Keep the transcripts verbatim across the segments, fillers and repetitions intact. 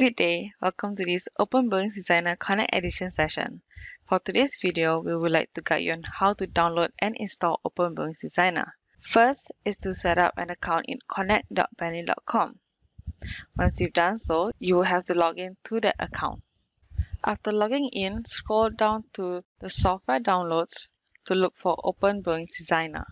Good day, welcome to this OpenBuildings Designer Connect Edition session. For today's video, we would like to guide you on how to download and install OpenBuildings Designer. First is to set up an account in connect dot bentley dot com. Once you've done so, you will have to log in to that account. After logging in, scroll down to the software downloads to look for OpenBuildings Designer.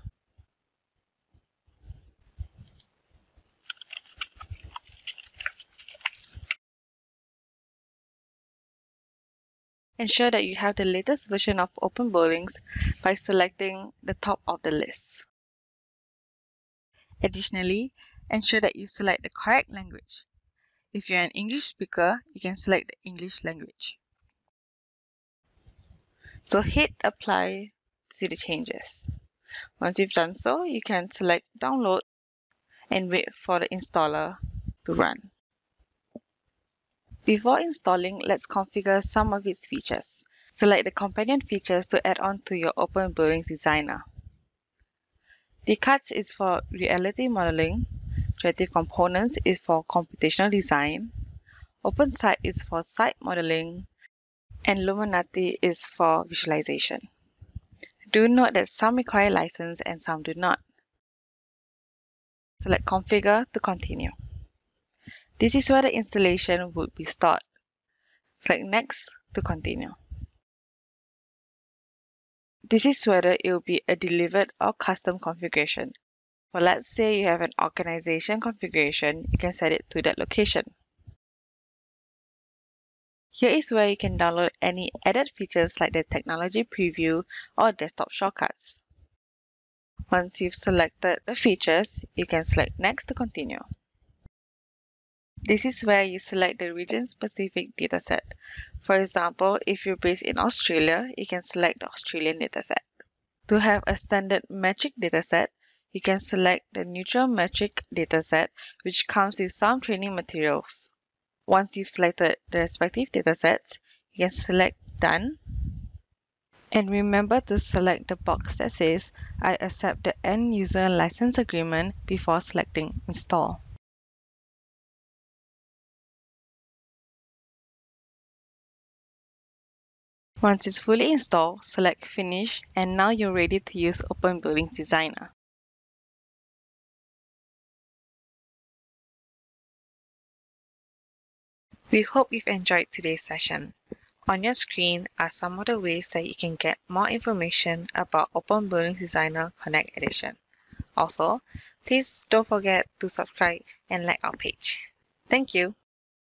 Ensure that you have the latest version of OpenBuildings by selecting the top of the list. Additionally, ensure that you select the correct language. If you're an English speaker, you can select the English language. So hit apply to see the changes. Once you've done so, you can select download and wait for the installer to run. Before installing, let's configure some of its features. Select the companion features to add on to your OpenBuildings Designer. Descartes is for reality modeling, Creative Components is for computational design, OpenSite is for site modeling, and Luminati is for visualization. Do note that some require license and some do not. Select configure to continue. This is where the installation would be stored. Select Next to continue. This is whether it will be a delivered or custom configuration. For let's say you have an organization configuration, you can set it to that location. Here is where you can download any added features like the technology preview or desktop shortcuts. Once you've selected the features, you can select Next to continue. This is where you select the region-specific dataset. For example, if you're based in Australia, you can select the Australian dataset. To have a standard metric dataset, you can select the neutral metric dataset, which comes with some training materials. Once you've selected the respective datasets, you can select Done. And remember to select the box that says, I accept the end-user license agreement before selecting Install. Once it's fully installed, select Finish, and now you're ready to use OpenBuildings Designer. We hope you've enjoyed today's session. On your screen are some of the ways that you can get more information about OpenBuildings Designer Connect Edition. Also, please don't forget to subscribe and like our page. Thank you!